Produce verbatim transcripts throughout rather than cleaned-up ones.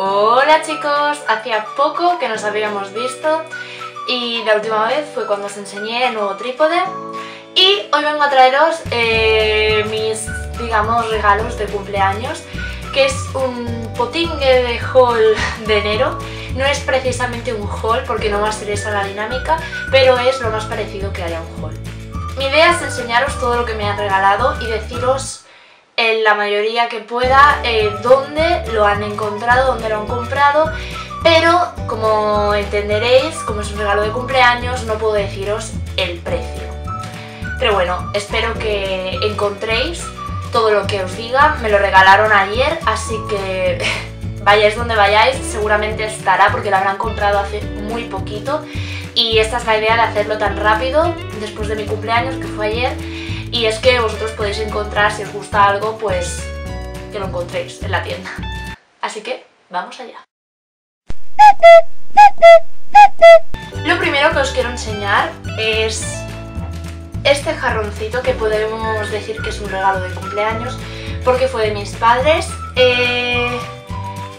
Hola chicos, hacía poco que nos habíamos visto y la última vez fue cuando os enseñé el nuevo trípode y hoy vengo a traeros eh, mis, digamos, regalos de cumpleaños, que es un potingue de haul de enero. No es precisamente un haul porque no va a ser esa la dinámica, pero es lo más parecido que haya un haul. Mi idea es enseñaros todo lo que me han regalado y deciros en la mayoría que pueda eh, dónde lo han encontrado, dónde lo han comprado, pero como entenderéis, como es un regalo de cumpleaños, no puedo deciros el precio. Pero bueno, espero que encontréis todo lo que os diga. Me lo regalaron ayer, así que vayáis donde vayáis, seguramente estará porque lo habrán comprado hace muy poquito. Y esta es la idea de hacerlo tan rápido, después de mi cumpleaños, que fue ayer. Y es que vosotros podéis encontrar, si os gusta algo, pues que lo encontréis en la tienda. Así que, vamos allá. Lo primero que os quiero enseñar es este jarroncito, que podemos decir que es un regalo de cumpleaños, porque fue de mis padres. Eh...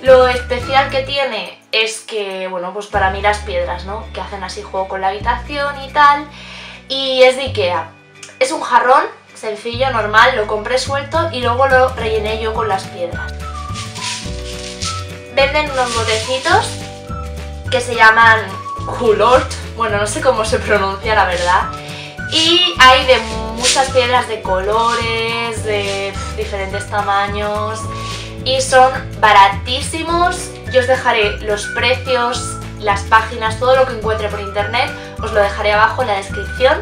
Lo especial que tiene es que, bueno, pues para mí las piedras, ¿no? Que hacen así juego con la habitación y tal. Y es de Ikea. Es un jarrón sencillo, normal, lo compré suelto y luego lo rellené yo con las piedras. Venden unos botecitos que se llaman hulort. Bueno, no sé cómo se pronuncia, la verdad. Y hay de muchas piedras de colores, de diferentes tamaños. Y son baratísimos. Yo os dejaré los precios, las páginas, todo lo que encuentre por internet, os lo dejaré abajo en la descripción.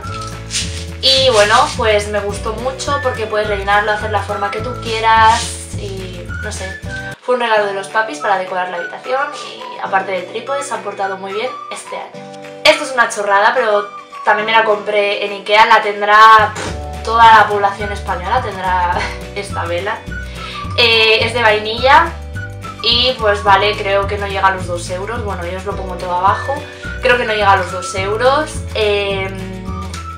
Y bueno, pues me gustó mucho porque puedes rellenarlo, hacer la forma que tú quieras y no sé. Fue un regalo de los papis para decorar la habitación y aparte de trípode se han portado muy bien este año. Esto es una chorrada, pero también me la compré en Ikea, la tendrá pff, toda la población española, tendrá esta vela. Eh, es de vainilla y pues vale, creo que no llega a los dos euros. Bueno, yo os lo pongo todo abajo. Creo que no llega a los dos euros. eh,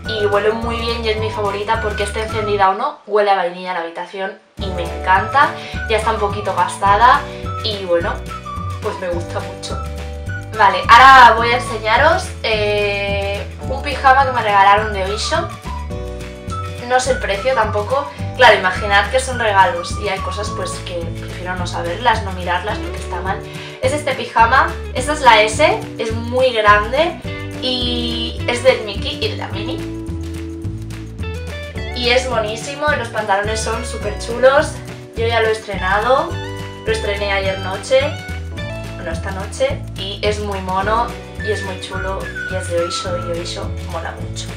Y huele muy bien y es mi favorita porque esté encendida o no, huele a vainilla la habitación y me encanta. Ya está un poquito gastada y bueno, pues me gusta mucho. Vale, ahora voy a enseñaros eh, un pijama que me regalaron de OYSHO. No sé el precio tampoco. Claro, imaginad que son regalos y hay cosas pues que prefiero no saberlas, no mirarlas porque está mal. Es este pijama, esta es la S, es muy grande y es del Mickey y de la Minnie. Y es buenísimo, los pantalones son súper chulos, yo ya lo he estrenado, lo estrené ayer noche, bueno esta noche, y es muy mono y es muy chulo y es de OYSHO y OYSHO mola mucho.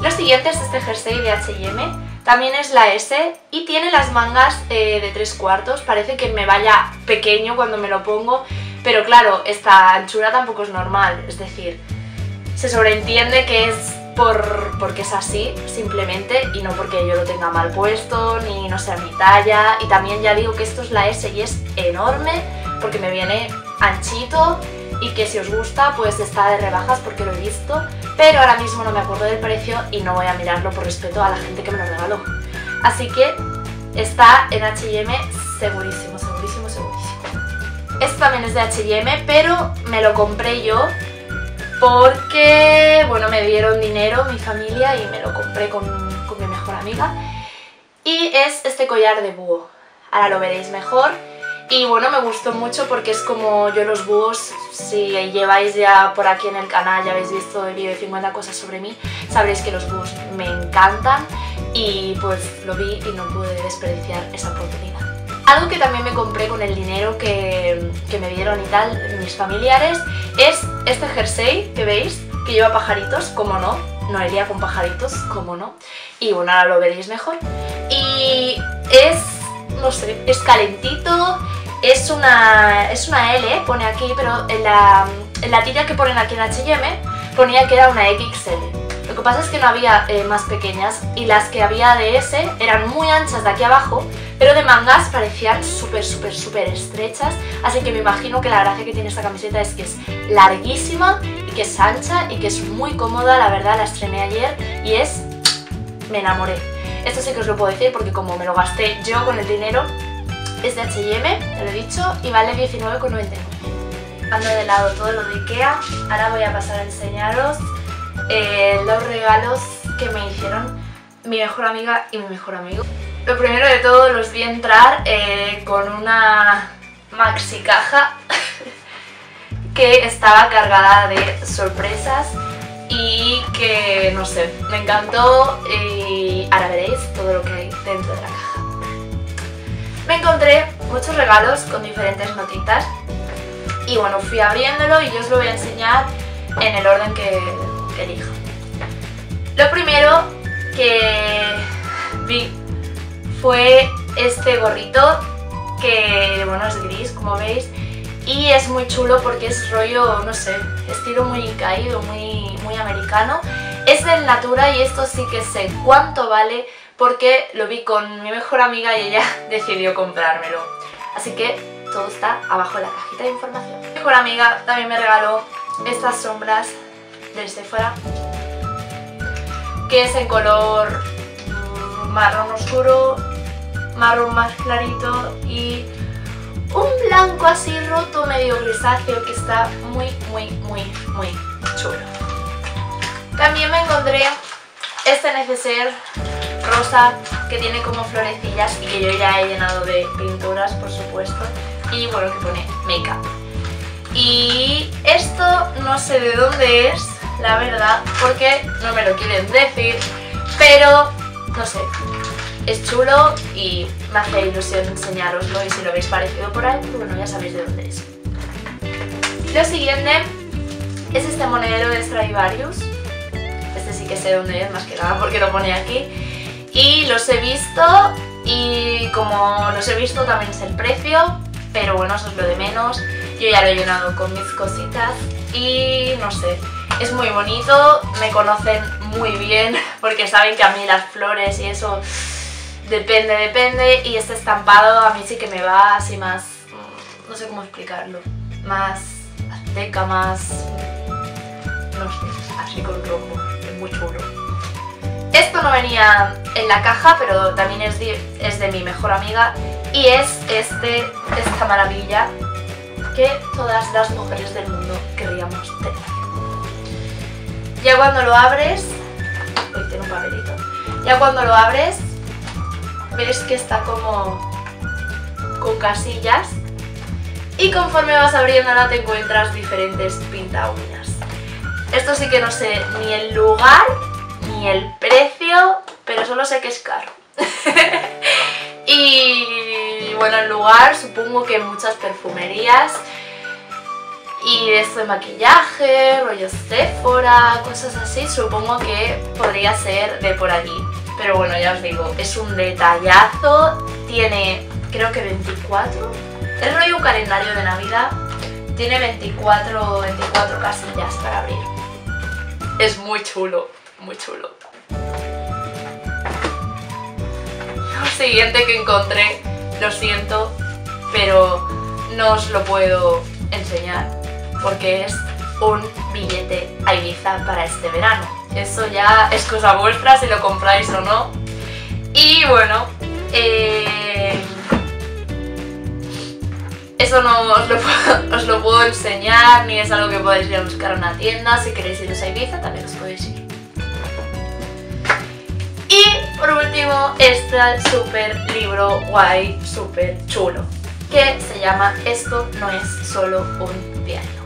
Lo siguiente es este jersey de H y M. También es la S y tiene las mangas eh, de tres cuartos, parece que me vaya pequeño cuando me lo pongo, pero claro, esta anchura tampoco es normal, es decir, se sobreentiende que es por, porque es así, simplemente, y no porque yo lo tenga mal puesto, ni no sea mi talla, y también ya digo que esto es la S y es enorme, porque me viene anchito, y que si os gusta, pues está de rebajas porque lo he visto, pero ahora mismo no me acuerdo del precio y no voy a mirarlo por respeto a la gente que me lo regaló. Así que está en H y M segurísimo, segurísimo, segurísimo. Esto también es de H y M, pero me lo compré yo porque, bueno, me dieron dinero mi familia y me lo compré con, con mi mejor amiga. Y es este collar de búho, ahora lo veréis mejor. Y bueno, me gustó mucho porque es como yo los búhos, si lleváis ya por aquí en el canal, ya habéis visto el vídeo de cincuenta cosas sobre mí, sabréis que los búhos me encantan y pues lo vi y no pude desperdiciar esa oportunidad. Algo que también me compré con el dinero que, que me dieron y tal mis familiares es este jersey que veis, que lleva pajaritos, como no, no iría con pajaritos, como no, y bueno, ahora lo veréis mejor. Y es, no sé, es calentito. Es una, es una L, pone aquí, pero en la, en la tira que ponen aquí en H y M ponía que era una equis ele. Lo que pasa es que no había eh, más pequeñas y las que había de S eran muy anchas de aquí abajo, pero de mangas parecían súper, súper, súper estrechas. Así que me imagino que la gracia que tiene esta camiseta es que es larguísima y que es ancha y que es muy cómoda. La verdad, la estrené ayer y es... me enamoré. Esto sí que os lo puedo decir porque como me lo gasté yo con el dinero... Es de H y M, te lo he dicho, y vale diecinueve con noventa y nueve. Dejando de lado todo lo de Ikea, ahora voy a pasar a enseñaros eh, los regalos que me hicieron mi mejor amiga y mi mejor amigo. Lo primero de todo, los vi entrar eh, con una maxi caja que estaba cargada de sorpresas y que, no sé, me encantó y ahora veréis todo lo que hay dentro de la caja. Me encontré muchos regalos con diferentes notitas y bueno, fui abriéndolo y yo os lo voy a enseñar en el orden que, que elijo. Lo primero que vi fue este gorrito que, bueno, es gris, como veis, y es muy chulo porque es rollo, no sé, estilo muy caído, muy, muy americano. Es del Natura y esto sí que sé cuánto vale porque lo vi con mi mejor amiga y ella decidió comprármelo. Así que todo está abajo en la cajita de información. Mi mejor amiga también me regaló estas sombras del Sephora, que es en color marrón oscuro, marrón más clarito y un blanco así roto medio grisáceo que está muy, muy, muy, muy chulo. También me encontré este neceser rosa que tiene como florecillas y que yo ya he llenado de pinturas, por supuesto, y bueno, que pone make up. Y esto no sé de dónde es, la verdad, porque no me lo quieren decir, pero no sé, es chulo y me hace ilusión enseñároslo, y si lo habéis parecido por ahí, bueno, ya sabéis de dónde es. Lo siguiente es este monedero de Stradivarius. Este sí que sé dónde es, más que nada porque lo pone aquí. Y los he visto, y como los he visto también es el precio, pero bueno, eso es lo de menos. Yo ya lo he llenado con mis cositas y no sé, es muy bonito, me conocen muy bien porque saben que a mí las flores y eso depende, depende, y este estampado a mí sí que me va así más, no sé cómo explicarlo, más azteca, más, no sé, así con rojo, es muy chulo. Esto no venía en la caja, pero también es de, es de mi mejor amiga, y es este, esta maravilla que todas las mujeres del mundo querríamos tener. Ya cuando lo abres, uy, tiene un papelito, ya cuando lo abres, veis que está como con casillas y conforme vas abriéndola te encuentras diferentes pinta uñas. Esto sí que no sé ni el lugar ni el precio, pero solo sé que es caro. Y bueno, el lugar supongo que muchas perfumerías y de esto de maquillaje, rollo Sephora, cosas así, supongo que podría ser de por allí. Pero bueno, ya os digo, es un detallazo, tiene creo que veinticuatro, es rollo un calendario de Navidad, tiene veinticuatro, veinticuatro casillas para abrir. Es muy chulo, muy chulo. Lo siguiente que encontré, lo siento, pero no os lo puedo enseñar, porque es un billete a Ibiza para este verano. Eso ya es cosa vuestra si lo compráis o no. Y bueno, eh... eso no os lo, puedo, os lo puedo enseñar, ni es algo que podéis ir a buscar a una tienda. Si queréis iros a Ibiza también os podéis ir. Y por último, este super libro guay, super chulo, que se llama Esto no es solo un diario.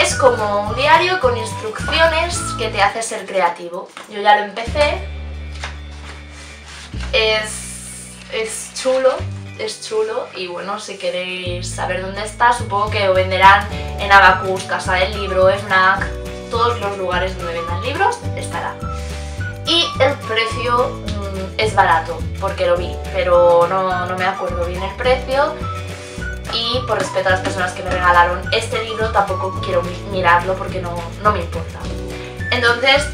Es como un diario con instrucciones que te hace ser creativo. Yo ya lo empecé. Es, es chulo, es chulo. Y bueno, si queréis saber dónde está, supongo que lo venderán en Abacus, Casa del Libro, FNAC, todos los lugares donde vendan libros, estará. Y el precio mmm, es barato, porque lo vi, pero no, no me acuerdo bien el precio. Y por respeto a las personas que me regalaron este libro, tampoco quiero mirarlo porque no, no me importa. Entonces,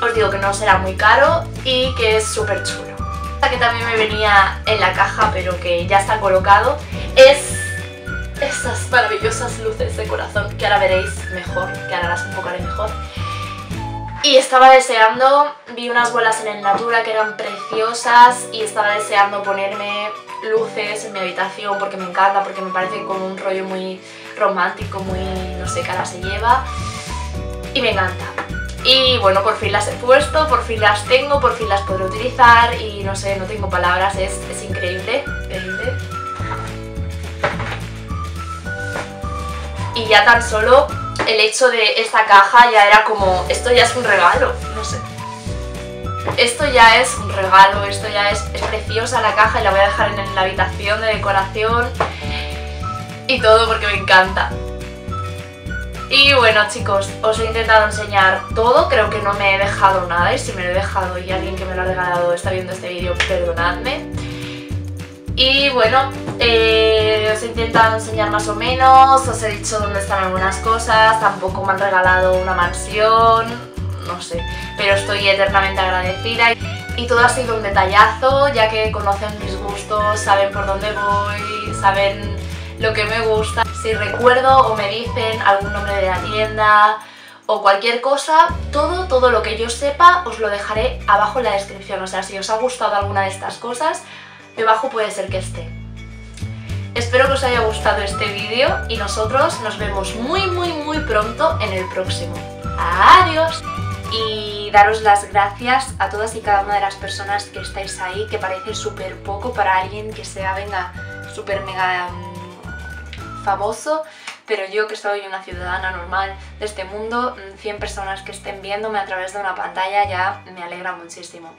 os digo que no será muy caro y que es súper chulo. Esta que también me venía en la caja, pero que ya está colocado, es estas maravillosas luces de corazón que ahora veréis mejor, que ahora las enfocaré mejor. Y estaba deseando, vi unas bolas en el Natura que eran preciosas y estaba deseando ponerme luces en mi habitación porque me encanta, porque me parece como un rollo muy romántico, muy no sé qué cara se lleva y me encanta. Y bueno, por fin las he puesto, por fin las tengo, por fin las podré utilizar y no sé, no tengo palabras, es, es increíble, increíble. Y ya tan solo el hecho de esta caja ya era como, esto ya es un regalo, no sé. Esto ya es un regalo, esto ya es, es preciosa la caja y la voy a dejar en la habitación de decoración y todo porque me encanta. Y bueno chicos, os he intentado enseñar todo, creo que no me he dejado nada y si me lo he dejado y alguien que me lo ha regalado está viendo este vídeo, perdonadme. Y bueno, eh, os he intentado enseñar más o menos, os he dicho dónde están algunas cosas, tampoco me han regalado una mansión, no sé, pero estoy eternamente agradecida y todo ha sido un detallazo, ya que conocen mis gustos, saben por dónde voy, saben lo que me gusta. Si recuerdo o me dicen algún nombre de la tienda o cualquier cosa, todo, todo lo que yo sepa os lo dejaré abajo en la descripción, o sea, si os ha gustado alguna de estas cosas, debajo puede ser que esté. Espero que os haya gustado este vídeo y nosotros nos vemos muy muy muy pronto en el próximo. ¡Adiós! Y daros las gracias a todas y cada una de las personas que estáis ahí, que parece súper poco para alguien que sea, venga, súper mega um, famoso, pero yo que soy una ciudadana normal de este mundo, cien personas que estén viéndome a través de una pantalla ya me alegra muchísimo.